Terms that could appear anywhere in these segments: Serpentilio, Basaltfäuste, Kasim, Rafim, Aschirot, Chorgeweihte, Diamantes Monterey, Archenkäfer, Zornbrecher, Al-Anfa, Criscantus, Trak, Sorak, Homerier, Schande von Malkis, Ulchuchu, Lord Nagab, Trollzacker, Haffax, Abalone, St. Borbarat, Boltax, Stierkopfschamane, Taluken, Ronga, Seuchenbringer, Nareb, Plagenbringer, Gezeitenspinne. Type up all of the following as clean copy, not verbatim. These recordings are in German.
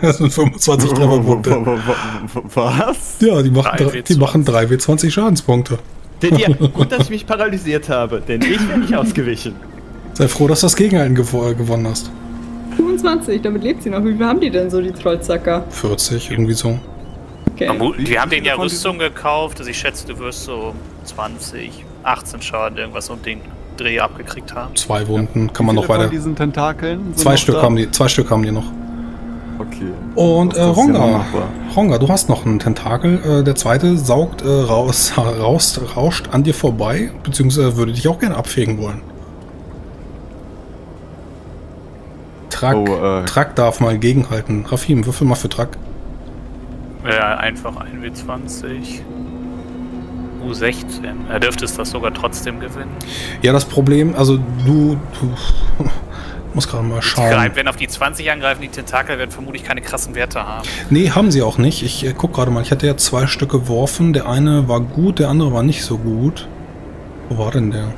Das sind 25 Trefferpunkte. Was? Ja, die machen 3W20 Schadenspunkte. Ja, gut, dass ich mich paralysiert habe, denn ich wäre nicht ausgewichen. Sei froh, dass du das Gegenhalten gewonnen hast. 25, damit lebt sie noch. Wie viel haben die denn so, die Trollzacker? 40, irgendwie so. Okay. Wir haben denen ja Rüstung gekauft, also ich schätze, du wirst so 20, 18 Schaden, irgendwas um den Dreh abgekriegt haben. 2 Wunden, ja. Kann man noch weiter. Von diesen Tentakeln? 2 Stück haben die noch. Okay. Und Ronga, du hast noch einen Tentakel. Der zweite saugt rauscht an dir vorbei, beziehungsweise würde dich auch gerne abfegen wollen. Trak darf mal gegenhalten. Rafim, würfel mal für Trak. Ja, einfach 1W20. U16. Er dürfte es das sogar trotzdem gewinnen. Ja, das Problem, also du muss gerade mal schauen. Wenn auf die 20 angreifen, die Tentakel werden vermutlich keine krassen Werte haben. Nee, haben sie auch nicht. Ich guck gerade mal. Ich hatte ja 2 Stück geworfen. Der eine war gut, der andere war nicht so gut. Wo war denn der?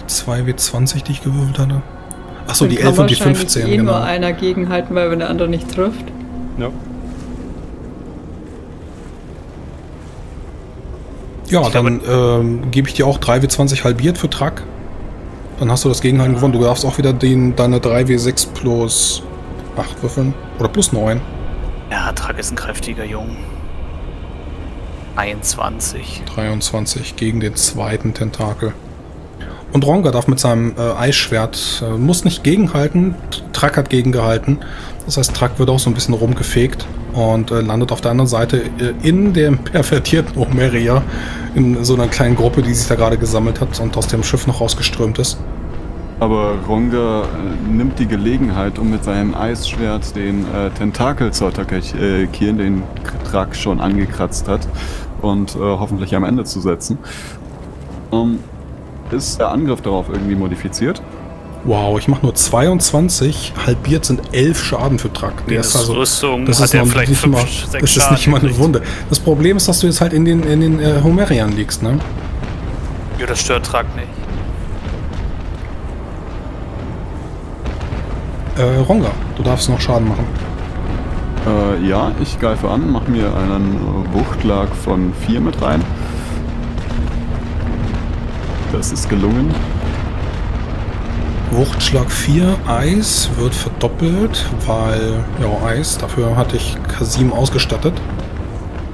Die 2W20, die ich gewürfelt hatte. Achso, die 11 und die 15, genau. Kann nur einer gegenhalten, weil wenn der andere nicht trifft. Ja. Ja, dann gebe ich dir auch 3W20 halbiert für Trak. Dann hast du das Gegenhalten gewonnen. Du darfst auch wieder deine 3W6 plus 8 würfeln. Oder plus 9. Ja, Trak ist ein kräftiger Junge. 21. 23 gegen den zweiten Tentakel. Und Ronga darf mit seinem Eisschwert, muss nicht gegenhalten. Trak hat gegengehalten. Das heißt, Trak wird auch so ein bisschen rumgefegt und landet auf der anderen Seite in dem pervertierten Homerier, in so einer kleinen Gruppe, die sich da gerade gesammelt hat und aus dem Schiff noch rausgeströmt ist. Aber Ronga nimmt die Gelegenheit, um mit seinem Eisschwert den Tentakel zu attackieren, den Trak schon angekratzt hat und hoffentlich am Ende zu setzen. Ist der Angriff darauf irgendwie modifiziert? Wow, ich mache nur 22, halbiert sind 11 Schaden für Trak. Der ist also, Rüstung das ist, vielleicht nicht, 5, 6 das ist nicht mal eine Wunde. Das Problem ist, dass du jetzt halt in den Homeriern liegst, ne? Ja, das stört Trak nicht. Ronga, du darfst noch Schaden machen. Ja, ich greife an, mache mir einen Wuchtschlag von 4 mit rein. Das ist gelungen. Wuchtschlag 4, Eis wird verdoppelt, weil, ja, Eis, dafür hatte ich Kasim ausgestattet.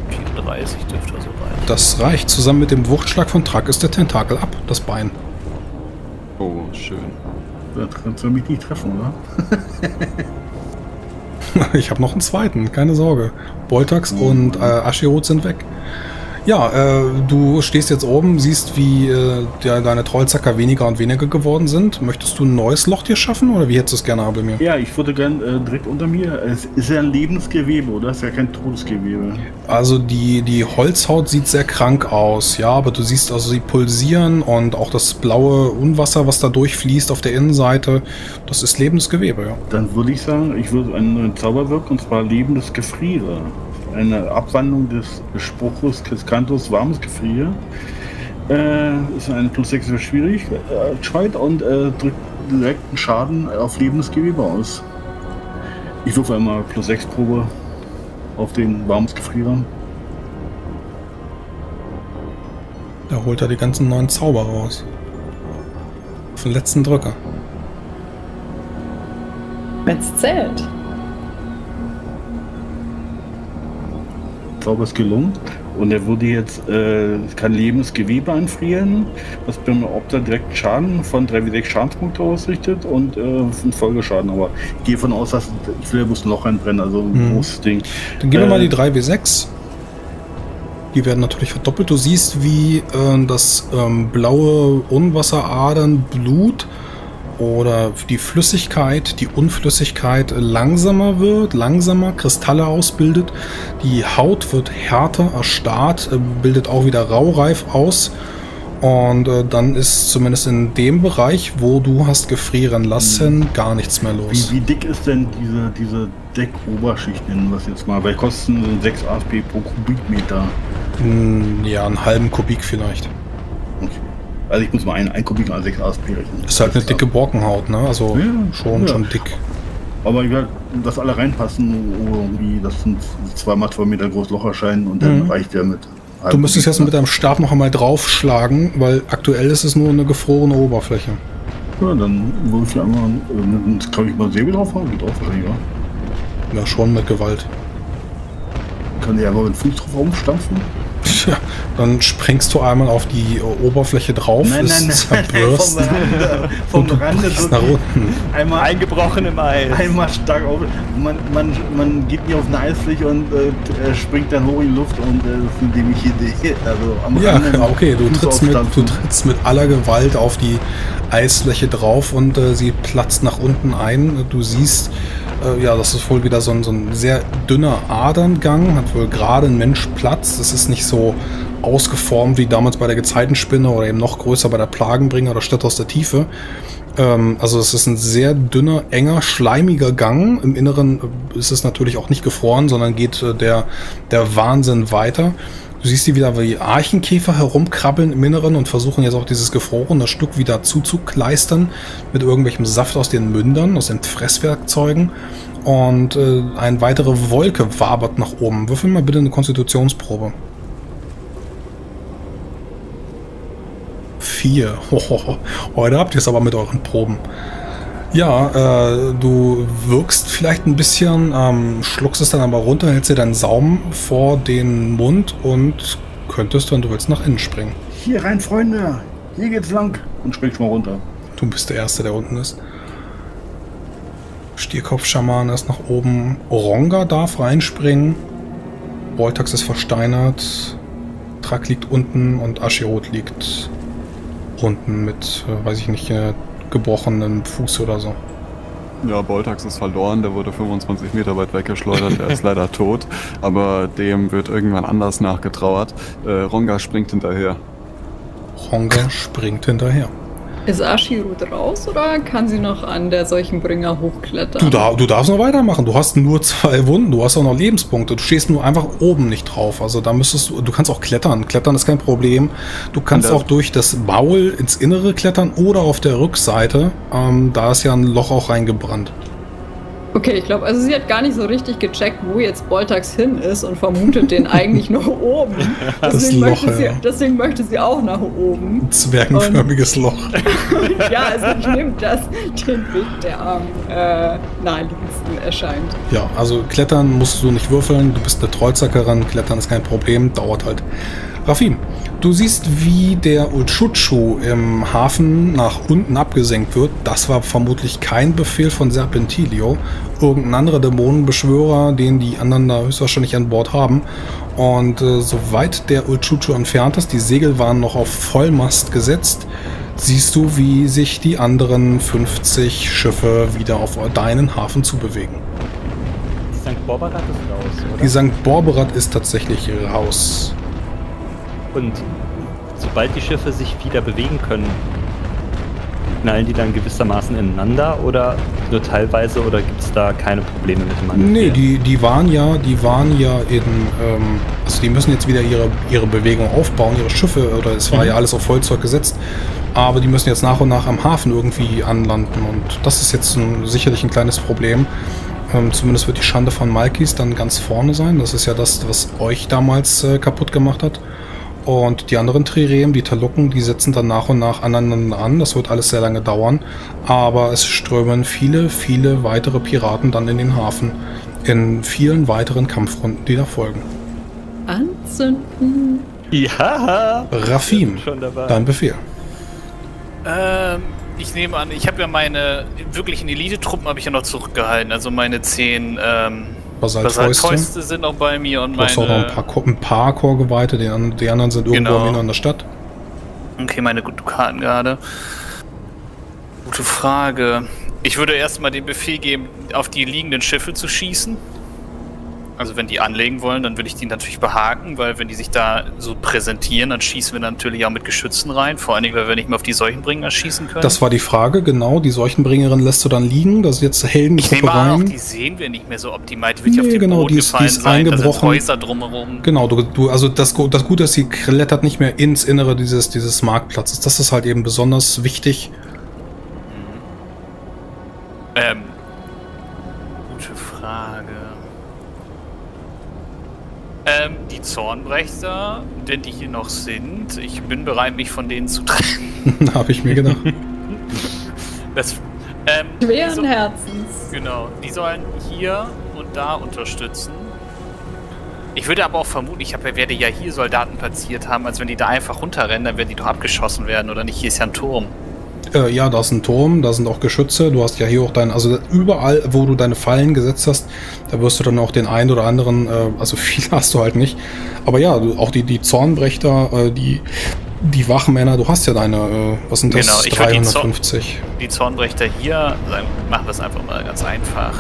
34 dürfte so reichen. Das reicht. Zusammen mit dem Wuchtschlag von Trak ist der Tentakel ab, das Bein. Oh, schön. Da kannst du mich nicht treffen, oder? Ich habe noch einen zweiten, keine Sorge. Boltax und Aschirot sind weg. Ja, du stehst jetzt oben, siehst, wie deine Trollzacker weniger und weniger geworden sind. Möchtest du ein neues Loch dir schaffen oder wie hättest du es gerne bei mir? Ja, ich würde gern direkt unter mir. Es ist ja ein Lebensgewebe, oder? Es ist ja kein Todesgewebe. Also die Holzhaut sieht sehr krank aus, ja, aber du siehst also, sie pulsieren und auch das blaue Unwasser, was da durchfließt auf der Innenseite, das ist Lebensgewebe, ja. Dann würde ich sagen, ich würde einen neuen Zauber wirken, und zwar lebendes Gefriere. Eine Abwandlung des Spruches Criscantus warmes Gefrier. Ist eine plus 6 für Schwierigkeit und drückt direkten Schaden auf lebendes Gewebe aus. Ich würfe einmal plus 6 Probe auf den warmes Gefrier. Da holt er die ganzen neuen Zauber raus. Auf den letzten Drücker. Wenn's zählt. Ich glaube, es gelungen und er würde jetzt kann lebendes Gewebe anfrieren, was beim Opter direkt Schaden von 3W6 Schadenspunkte ausrichtet und 5 Folgeschaden. Aber ich gehe davon aus, dass ich will ja bloß ein Loch reinbrennen, also ein großes Ding. Dann gehen wir mal die 3W6. Die werden natürlich verdoppelt. Du siehst, wie das blaue Unwasseradern Blut oder die Flüssigkeit, die Unflüssigkeit langsamer wird, Kristalle ausbildet. Die Haut wird härter, erstarrt, bildet auch wieder raureif aus. Und dann ist zumindest in dem Bereich, wo du hast gefrieren lassen, gar nichts mehr los. Wie dick ist denn diese Deckoberschicht, nennen wir es jetzt mal? Weil kosten 6 ASP pro Kubikmeter. Ja, einen halben Kubik vielleicht. Okay. Also ich muss mal einen Kubik an 6 ASP rechnen. Ist halt eine dicke Borkenhaut, ne? Also ja, schon dick. Aber ich will, dass alle reinpassen, irgendwie, das sind 2 mal 2 Meter groß Loch erscheinen und dann reicht der mit. Du müsstest jetzt mit deinem Stab noch einmal draufschlagen, weil aktuell ist es nur eine gefrorene Oberfläche. Ja, dann würfel ich einmal, kann ich mal Säbel drauf haben? Geht drauf, wahrscheinlich, ja? Ja, schon mit Gewalt. Kann ich aber mit Fuß drauf rumstampfen? Tja, dann springst du einmal auf die Oberfläche drauf, zerbröst vom Rande so nach unten. Einmal eingebrochen im Eis. Einmal stark auf. Man geht nicht auf eine Eisfläche und springt dann hoch in die Luft und das ist eine dämliche Idee. Also am Rande okay, du trittst mit aller Gewalt auf die Eisfläche drauf und sie platzt nach unten ein. Du siehst, ja, das ist wohl wieder so ein sehr dünner Aderngang, hat wohl gerade ein Mensch Platz. Das ist nicht so ausgeformt wie damals bei der Gezeitenspinne oder eben noch größer bei der Plagenbringer oder Stadt aus der Tiefe. Also es ist ein sehr dünner, enger, schleimiger Gang. Im Inneren ist es natürlich auch nicht gefroren, sondern geht der Wahnsinn weiter. Du siehst die wieder wie Archenkäfer herumkrabbeln im Inneren und versuchen jetzt auch dieses gefrorene Stück wieder zuzukleistern mit irgendwelchem Saft aus den Mündern, aus den Fresswerkzeugen. Und eine weitere Wolke wabert nach oben. Würfel mal bitte eine Konstitutionsprobe. 4. Heute habt ihr es aber mit euren Proben. Ja, du wirkst vielleicht ein bisschen, schluckst es dann aber runter, hältst dir deinen Saum vor den Mund und könntest, wenn du willst, nach innen springen. Hier rein, Freunde! Hier geht's lang! Und springst mal runter. Du bist der Erste, der unten ist. Stierkopfschamane ist nach oben. Ronga darf reinspringen. Boltax ist versteinert. Trak liegt unten und Aschirot liegt unten mit, weiß ich nicht, gebrochenen Fuß oder so. Ja, Boltax ist verloren, der wurde 25 Meter weit weggeschleudert, er ist leider tot, aber dem wird irgendwann anders nachgetrauert. Ronga springt hinterher. Ronga springt hinterher. Ist Aschirut raus oder kann sie noch an der Seuchenbringer hochklettern? Du darfst noch weitermachen, du hast nur 2 Wunden, du hast auch noch Lebenspunkte, du stehst nur einfach oben nicht drauf, also da müsstest du kannst auch klettern, klettern ist kein Problem, du kannst auch durch das Maul ins Innere klettern oder auf der Rückseite, da ist ja ein Loch auch reingebrannt. Okay, ich glaube, also sie hat gar nicht so richtig gecheckt, wo jetzt Boltax hin ist und vermutet den eigentlich noch oben. Deswegen möchte sie auch nach oben. Ein zwergenförmiges Loch. Ja, also ich nehme den Weg der am naheliegendsten erscheint. Ja, also klettern musst du nicht würfeln, du bist eine Trollzackerin, klettern ist kein Problem, dauert halt. Rafim, du siehst, wie der Ulchuchu im Hafen nach unten abgesenkt wird. Das war vermutlich kein Befehl von Serpentilio. Irgendein anderer Dämonenbeschwörer, den die anderen da höchstwahrscheinlich an Bord haben. Und soweit der Ulchuchu entfernt ist, die Segel waren noch auf Vollmast gesetzt, siehst du, wie sich die anderen 50 Schiffe wieder auf deinen Hafen zubewegen. Die St. Borbarat ist raus, oder? Die St. Borbarat ist tatsächlich raus. Und sobald die Schiffe sich wieder bewegen können, knallen die dann gewissermaßen ineinander oder nur teilweise oder gibt es da keine Probleme mit dem Manöver? Nee, die waren ja in, also die müssen jetzt wieder ihre Bewegung aufbauen, ihre Schiffe, oder es war ja alles auf Holzzeug gesetzt, aber die müssen jetzt nach und nach am Hafen irgendwie anlanden und das ist jetzt sicherlich ein kleines Problem. Zumindest wird die Schande von Malkis dann ganz vorne sein, das ist ja das, was euch damals kaputt gemacht hat. Und die anderen Trirem, die Taluken, die setzen dann nach und nach aneinander an. Das wird alles sehr lange dauern. Aber es strömen viele, viele weitere Piraten dann in den Hafen. In vielen weiteren Kampfrunden, die da folgen. Anzünden. Ja. Rafim, dein Befehl. Ich nehme an, ich habe ja meine wirklichen Elite-Truppen habe ich ja noch zurückgehalten. Also meine 10... Basaltfäuste sind noch bei mir und meine... Du hast auch noch ein paar Chorgeweihte, die anderen sind irgendwo am Inneren der Stadt. Okay, meine guten Karten gerade. Gute Frage. Ich würde erstmal den Befehl geben, auf die liegenden Schiffe zu schießen. Also wenn die anlegen wollen, dann würde ich die natürlich behaken, weil wenn die sich da so präsentieren, dann schießen wir natürlich auch mit Geschützen rein. Vor allen Dingen, weil wir nicht mehr auf die Seuchenbringer schießen können. Das war die Frage, genau. Die Seuchenbringerin lässt du dann liegen. Das ist jetzt Heldengruppe rein. Die sehen wir nicht mehr so optimal. Die wird ja auf den Boden gefallen sein. Da sind Häuser drumherum. Genau, also das Gute ist, sie klettert nicht mehr ins Innere dieses Marktplatzes. Das ist halt eben besonders wichtig. gute Frage. Die Zornbrecher, denn die hier noch sind, ich bin bereit, mich von denen zu trennen. Habe ich mir gedacht. Das, schweren so, Herzens. Genau, die sollen hier und da unterstützen. Ich würde aber auch vermuten, ich werde ja hier Soldaten platziert haben, als wenn die da einfach runterrennen, dann werden die doch abgeschossen werden, oder nicht? Hier ist ja ein Turm. Ja, da ist ein Turm, da sind auch Geschütze, du hast ja hier auch dein, also überall, wo du deine Fallen gesetzt hast, da wirst du dann auch den einen oder anderen, also viel hast du halt nicht, aber ja, auch die Zornbrecher, die Wachmänner, du hast ja deine, was sind das, genau, 350. Die Zornbrecher hier, machen das einfach mal ganz einfach.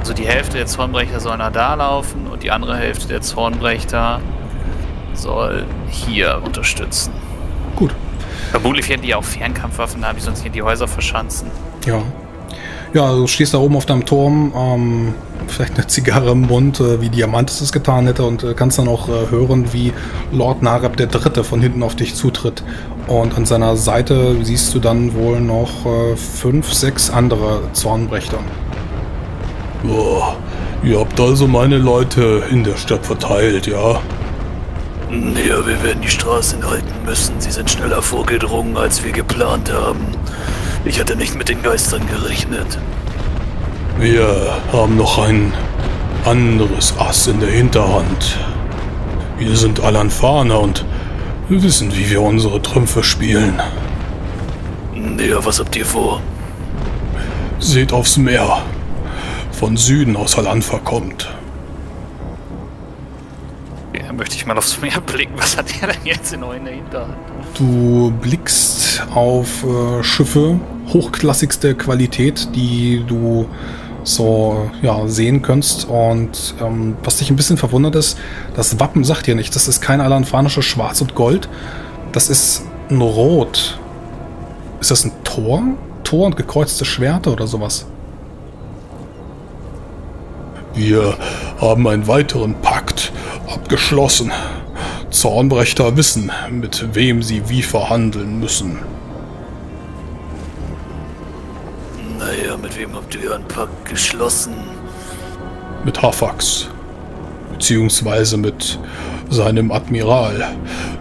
Also die Hälfte der Zornbrecher soll nach da laufen und die andere Hälfte der Zornbrecher soll hier unterstützen. Gut. Vermutlich werden die auch Fernkampfwaffen haben, die sonst hier die Häuser verschanzen. Ja. Ja, du stehst da oben auf deinem Turm, vielleicht eine Zigarre im Mund, wie Diamantes es getan hätte, und kannst dann auch hören, wie Lord Nagab der Dritte von hinten auf dich zutritt. Und an seiner Seite siehst du dann wohl noch 5, 6 andere Zornbrecher. Boah, ihr habt also meine Leute in der Stadt verteilt, ja? Ja, wir werden die Straßen halten müssen. Sie sind schneller vorgedrungen, als wir geplant haben. Ich hatte nicht mit den Geistern gerechnet. Wir haben noch ein anderes Ass in der Hinterhand. Wir sind Al-Anfa und wir wissen, wie wir unsere Trümpfe spielen. Ja, was habt ihr vor? Seht aufs Meer. Von Süden aus Al-Anfa kommt. Möchte ich mal aufs Meer blicken. Was hat er denn jetzt in der Hinterhand? Du blickst auf Schiffe hochklassigster Qualität, die du so ja, sehen könntest. Und was dich ein bisschen verwundert ist, das Wappen sagt dir nicht. Das ist kein alanfanisches Schwarz und Gold. Das ist ein Rot. Ist das ein Tor? Tor und gekreuzte Schwerter oder sowas? Wir haben einen weiteren Pakt abgeschlossen. Zornbrecher wissen, mit wem sie wie verhandeln müssen. Naja, mit wem habt ihr einen Pakt geschlossen? Mit Haffax. Beziehungsweise mit seinem Admiral,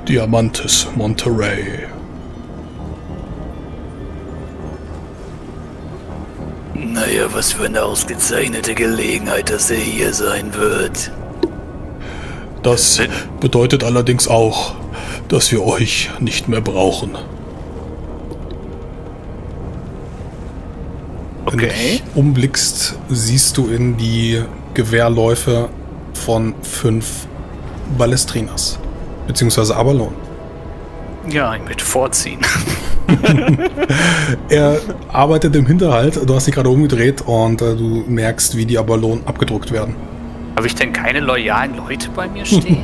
Diamantes Monterey. Naja, was für eine ausgezeichnete Gelegenheit, dass er hier sein wird. Das bedeutet allerdings auch, dass wir euch nicht mehr brauchen. Okay. Wenn du dich umblickst, siehst du in die Gewehrläufe von 5 Ballestrinas, beziehungsweise Abalone. Ja, ich möchte vorziehen. Er arbeitet im Hinterhalt, du hast dich gerade umgedreht und du merkst, wie die Abalone abgedruckt werden. Habe ich denn keine loyalen Leute bei mir stehen?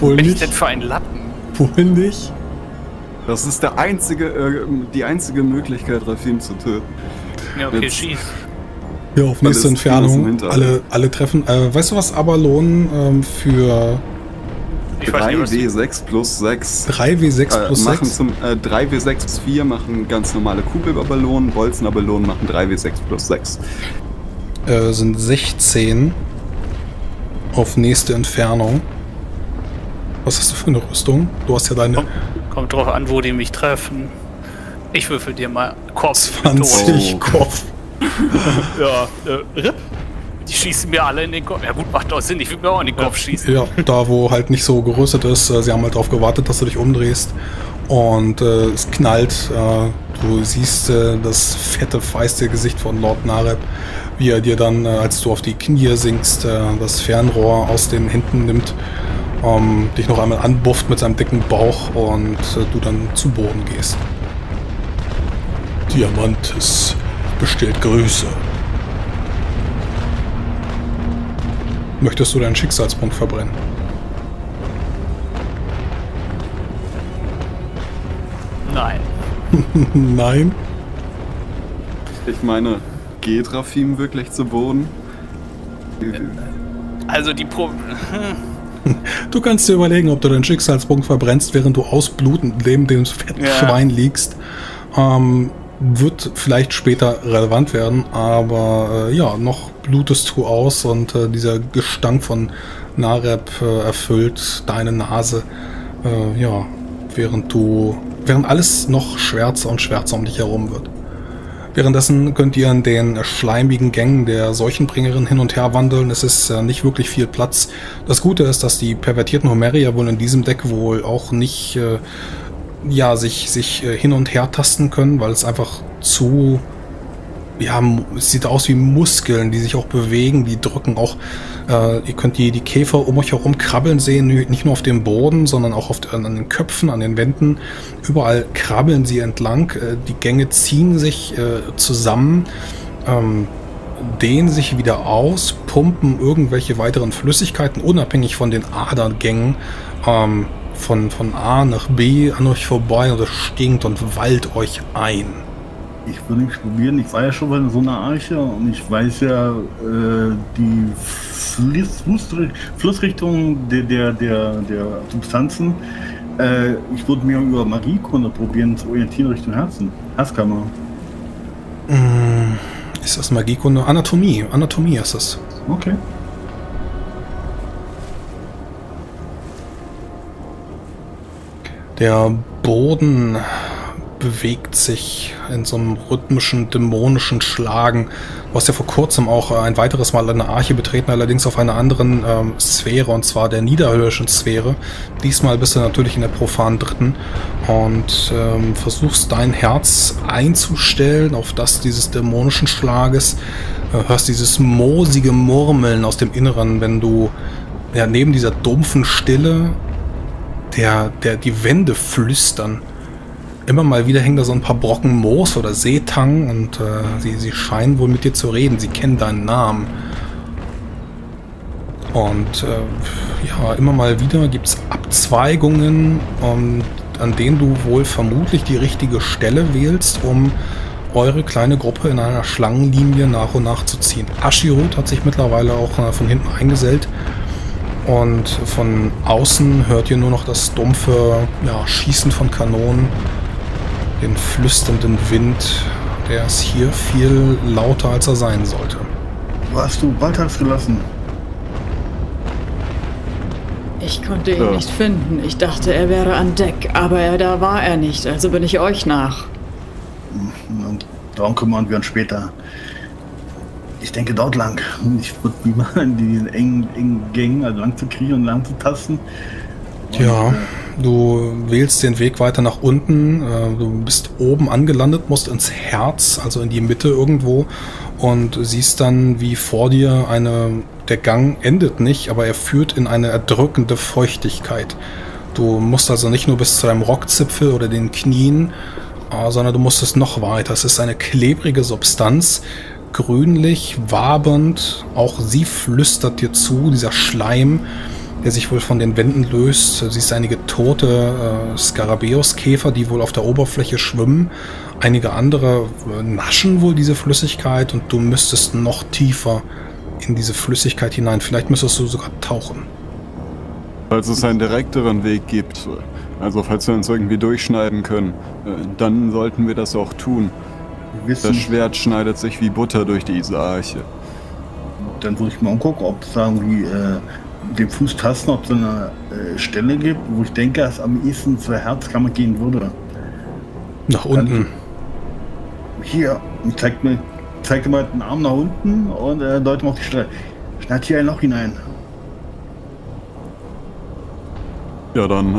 Wohl nicht. Was bin ich denn für ein Lappen? Wohl nicht. Das ist der einzige, die einzige Möglichkeit, Rafim zu töten. Ja, okay, jetzt schieß. Ja, auf nächste Entfernung. Alle treffen. Weißt du, was Abalone für... 3W6 plus 6. 3W6 plus 6? 3W6 plus 4 machen ganz normale Kugelabalonen, Bolzenabalonen machen 3W6 plus 6. Sind 16 auf nächste Entfernung. Was hast du für eine Rüstung? Du hast ja deine... Kommt drauf an, wo die mich treffen. Ich würfel dir mal Kopf. 20 Kopf. Ja, RIP. Die schießen mir alle in den Kopf. Ja gut, macht doch Sinn, ich will mir auch in den Kopf schießen. Ja, da wo halt nicht so gerüstet ist, sie haben halt darauf gewartet, dass du dich umdrehst. Und es knallt, du siehst das fette, feiste Gesicht von Lord Nareb, wie er dir dann, als du auf die Knie sinkst, das Fernrohr aus den Händen nimmt, dich noch einmal anbufft mit seinem dicken Bauch und du dann zu Boden gehst. Diamantes bestellt Grüße. Möchtest du deinen Schicksalspunkt verbrennen? Nein. Nein? Ich meine, geht Rafim wirklich zu Boden? Also die Probe... Du kannst dir überlegen, ob du deinen Schicksalspunkt verbrennst, während du ausblutend neben dem fetten Schwein liegst. Wird vielleicht später relevant werden, aber ja, noch blutest du aus und dieser Gestank von Nareb erfüllt deine Nase, ja, während alles noch schwärzer und schwärzer um dich herum wird. Währenddessen könnt ihr in den schleimigen Gängen der Seuchenbringerin hin und her wandeln. Es ist nicht wirklich viel Platz. Das Gute ist, dass die pervertierten Homerier wohl in diesem Deck wohl auch nicht ja, sich hin und her tasten können, weil es einfach zu... Ja, es sieht aus wie Muskeln, die sich auch bewegen, die drücken auch... ihr könnt die Käfer um euch herum krabbeln sehen, nicht nur auf dem Boden, sondern auch an den Köpfen, an den Wänden. Überall krabbeln sie entlang, die Gänge ziehen sich zusammen, dehnen sich wieder aus, pumpen irgendwelche weiteren Flüssigkeiten, unabhängig von den Adergängen, von A nach B an euch vorbei, und es stinkt und wallt euch ein. Ich würde nicht probieren, ich war ja schon bei so einer Arche und ich weiß ja die Flussrichtung der Substanzen. Ich würde mir über Mariekunde probieren zu orientieren Richtung Herzen. Herzkammer. Ist das Magiekunde? Anatomie. Anatomie ist das. Okay. Der Boden bewegt sich in so einem rhythmischen, dämonischen Schlagen. Du hast ja vor kurzem auch ein weiteres Mal eine Arche betreten, allerdings auf einer anderen Sphäre, und zwar der niederhöllischen Sphäre. Diesmal bist du natürlich in der profanen dritten und versuchst dein Herz einzustellen auf das dieses dämonischen Schlages. Hörst dieses moosige Murmeln aus dem Inneren, wenn du ja, neben dieser dumpfen Stille die Wände flüstern. Immer mal wieder hängen da so ein paar Brocken Moos oder Seetang und sie scheinen wohl mit dir zu reden. Sie kennen deinen Namen. Und ja, immer mal wieder gibt es Abzweigungen, an denen du wohl vermutlich die richtige Stelle wählst, um eure kleine Gruppe in einer Schlangenlinie nach und nach zu ziehen. Aschirot hat sich mittlerweile auch von hinten eingesellt. Und von außen hört ihr nur noch das dumpfe Schießen von Kanonen, den flüsternden Wind. Der ist hier viel lauter, als er sein sollte. Wo hast du Boltax gelassen? Ich konnte ihn nicht finden. Ich dachte, er wäre an Deck, aber da war er nicht. Also bin ich euch nach. Und darum kümmern wir uns später. Ich denke dort lang. Ich würde lieber in diesen engen Gängen lang zu kriegen und lang zu tasten. Und ja, du wählst den Weg weiter nach unten. Du bist oben angelandet, musst ins Herz, also in die Mitte irgendwo, und siehst dann, wie vor dir der Gang endet nicht, aber er führt in eine erdrückende Feuchtigkeit. Du musst also nicht nur bis zu deinem Rockzipfel oder den Knien, sondern du musst es noch weiter. Es ist eine klebrige Substanz, grünlich, wabernd, auch sie flüstert dir zu, dieser Schleim, der sich wohl von den Wänden löst. Du siehst einige tote Skarabäuskäfer, die wohl auf der Oberfläche schwimmen. Einige andere naschen wohl diese Flüssigkeit, und du müsstest noch tiefer in diese Flüssigkeit hinein. Vielleicht müsstest du sogar tauchen. Falls es einen direkteren Weg gibt, also falls wir uns irgendwie durchschneiden können, dann sollten wir das auch tun. Das Schwert schneidet sich wie Butter durch diese Arche. Dann würde ich mal umgucken, ob es da irgendwie den Fuß tasten, ob es eine Stelle gibt, wo ich denke, dass am ehesten zur Herzkammer gehen würde. Nach unten. Dann, hier, zeigt mir den Arm nach unten und deutet mal auf die Stelle. Schneid hier ein Loch hinein. Ja, dann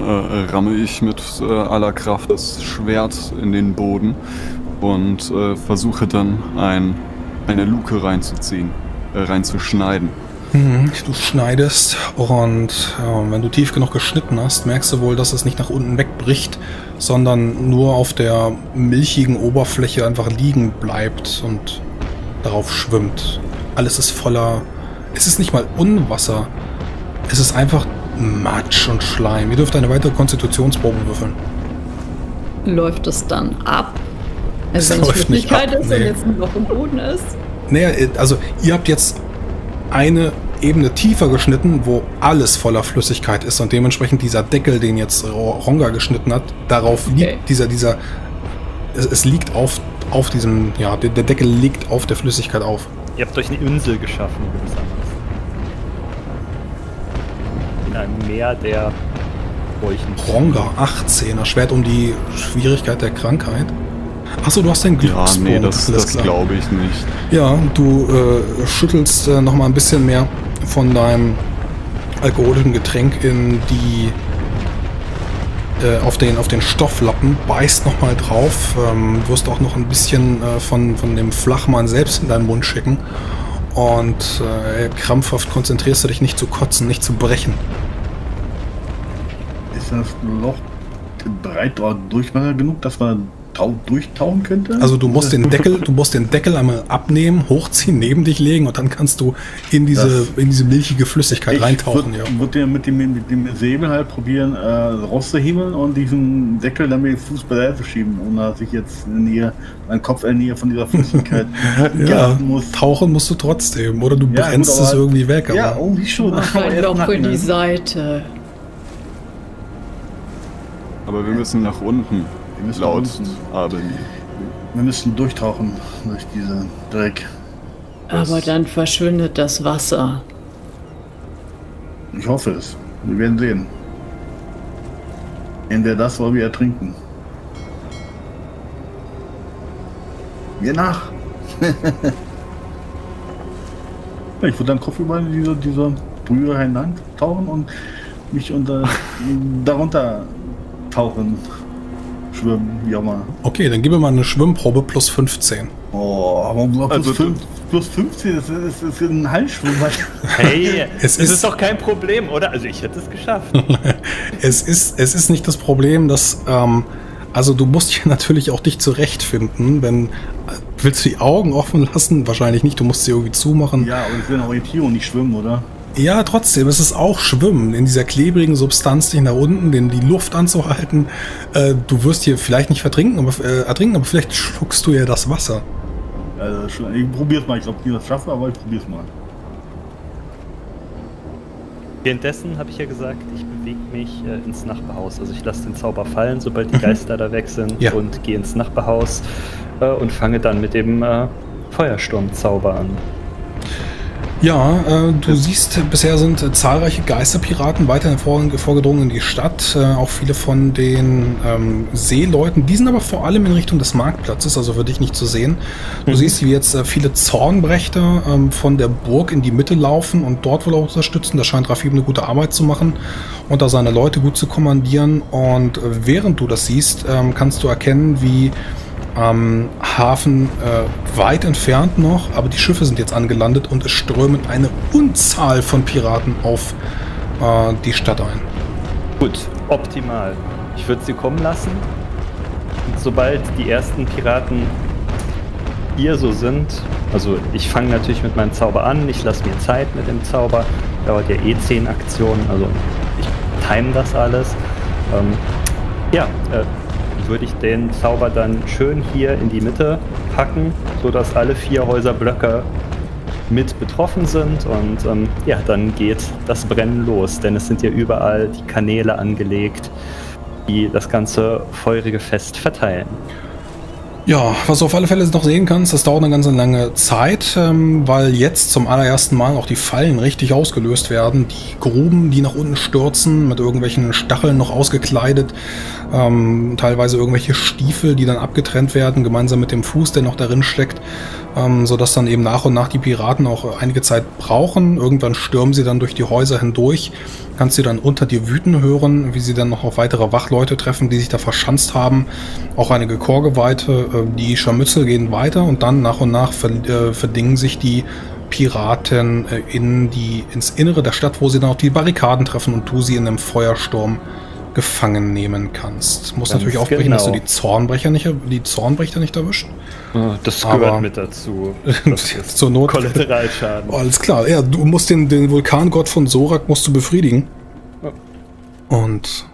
ramme ich mit aller Kraft das Schwert in den Boden und versuche dann eine Luke reinzuschneiden. Du schneidest, und wenn du tief genug geschnitten hast, merkst du wohl, dass es nicht nach unten wegbricht, sondern nur auf der milchigen Oberfläche einfach liegen bleibt und darauf schwimmt. Alles ist voller... Es ist nicht mal Unwasser. Es ist einfach Matsch und Schleim. Ihr dürft eine weitere Konstitutionsprobe würfeln. Läuft es dann ab? Also wenn es Flüssigkeit ist und jetzt noch im Boden ist? Naja, also ihr habt jetzt eine Ebene tiefer geschnitten, wo alles voller Flüssigkeit ist, und dementsprechend dieser Deckel, den jetzt Ronga geschnitten hat, darauf liegt dieser es liegt auf diesem, ja, der Deckel liegt auf der Flüssigkeit auf. Ihr habt euch eine Insel geschaffen, in einem Meer der Bräuchen. Ronga, 18er, Schwert um die Schwierigkeit der Krankheit. Achso, du hast deinen Glückspunkt. Ja, nee, das glaube ich nicht. Ja, du schüttelst nochmal ein bisschen mehr von deinem alkoholischen Getränk in die auf den Stofflappen, beißt nochmal drauf, wirst auch noch ein bisschen von dem Flachmann selbst in deinen Mund schicken und krampfhaft konzentrierst du dich, nicht zu kotzen, nicht zu brechen. Ist das Loch breit oder durchmangel genug, dass man durchtauen könnte? Also du musst den Deckel einmal abnehmen, hochziehen, neben dich legen und dann kannst du in diese milchige Flüssigkeit reintauchen. Ich würde ja mit dem Säbel halt probieren, rauszuhebeln und diesen Deckel dann mit dem Fuß beiseite schieben, ohne dass ich jetzt meinen Kopf in Nähe von dieser Flüssigkeit geraten muss. Tauchen musst du trotzdem, oder du brennst es irgendwie weg. Aber ja, irgendwie schon. Mach einen Kopf in die Seite. Aber wir müssen nach unten. Wir müssen durchtauchen durch diesen Dreck. Aber dann verschwindet das Wasser. Ich hoffe es. Wir werden sehen. Entweder das wollen wir ertrinken. Wir nach! Ich würde dann kopfüber in diese Brühe hinein tauchen und mich darunter tauchen. Schwimmen, wie auch mal. Okay, dann gib mir mal eine Schwimmprobe plus 15. Oh, aber plus 15, das ist ein Hallenschwimmen. Hey, es ist doch kein Problem, oder? Also ich hätte es geschafft. es ist nicht das Problem, dass, also du musst ja natürlich auch dich zurechtfinden, wenn, willst du die Augen offen lassen? Wahrscheinlich nicht, du musst sie irgendwie zumachen. Ja, aber es ist eine Orientierung, nicht schwimmen, oder? Ja, trotzdem, es ist auch Schwimmen, in dieser klebrigen Substanz, dich nach unten, die Luft anzuhalten. Du wirst hier vielleicht nicht ertrinken, aber vielleicht schluckst du ja das Wasser. Also, ich probier's mal, ich glaube, ich das schaffe, aber ich probier's mal. Währenddessen habe ich ja gesagt, ich bewege mich ins Nachbarhaus. Also ich lasse den Zauber fallen, sobald die Geister da weg sind, und gehe ins Nachbarhaus und fange dann mit dem Feuersturmzauber an. Ja, du siehst, bisher sind zahlreiche Geisterpiraten weiterhin vorgedrungen in die Stadt. Auch viele von den Seeleuten. Die sind aber vor allem in Richtung des Marktplatzes, also für dich nicht zu sehen. Du siehst, wie jetzt viele Zornbrecher von der Burg in die Mitte laufen und dort wohl auch unterstützen. Da scheint Rafim eine gute Arbeit zu machen und da seine Leute gut zu kommandieren. Und während du das siehst, kannst du erkennen, wie am Hafen weit entfernt noch, aber die Schiffe sind jetzt angelandet und es strömen eine Unzahl von Piraten auf die Stadt ein. Gut, optimal. Ich würde sie kommen lassen. Und sobald die ersten Piraten hier so sind, also ich fange natürlich mit meinem Zauber an, ich lasse mir Zeit mit dem Zauber, dauert ja eh 10 Aktionen, also ich time das alles. Würde ich den Zauber dann schön hier in die Mitte packen, sodass alle 4 Häuserblöcke mit betroffen sind und dann geht das Brennen los, denn es sind ja überall die Kanäle angelegt, die das ganze feurige Fest verteilen. Ja, was du auf alle Fälle noch sehen kannst, das dauert eine ganz lange Zeit, weil jetzt zum allerersten Mal auch die Fallen richtig ausgelöst werden. Die Gruben, die nach unten stürzen, mit irgendwelchen Stacheln noch ausgekleidet, teilweise irgendwelche Stiefel, die dann abgetrennt werden, gemeinsam mit dem Fuß, der noch darin steckt, sodass dann eben nach und nach die Piraten auch einige Zeit brauchen. Irgendwann stürmen sie dann durch die Häuser hindurch, kannst du dann unter dir wüten hören, wie sie dann noch auf weitere Wachleute treffen, die sich da verschanzt haben. Auch einige Chorgeweihte. Die Scharmützel gehen weiter und dann nach und nach verdingen sich die Piraten ins Innere der Stadt, wo sie dann auf die Barrikaden treffen und du sie in einem Feuersturm gefangen nehmen kannst. Muss natürlich aufbrechen, dass du die Zornbrecher nicht erwischt. Das gehört aber mit dazu. Zur Not. Kollateralschaden. Alles klar. Ja, du musst den Vulkangott von Sorak musst du befriedigen. Und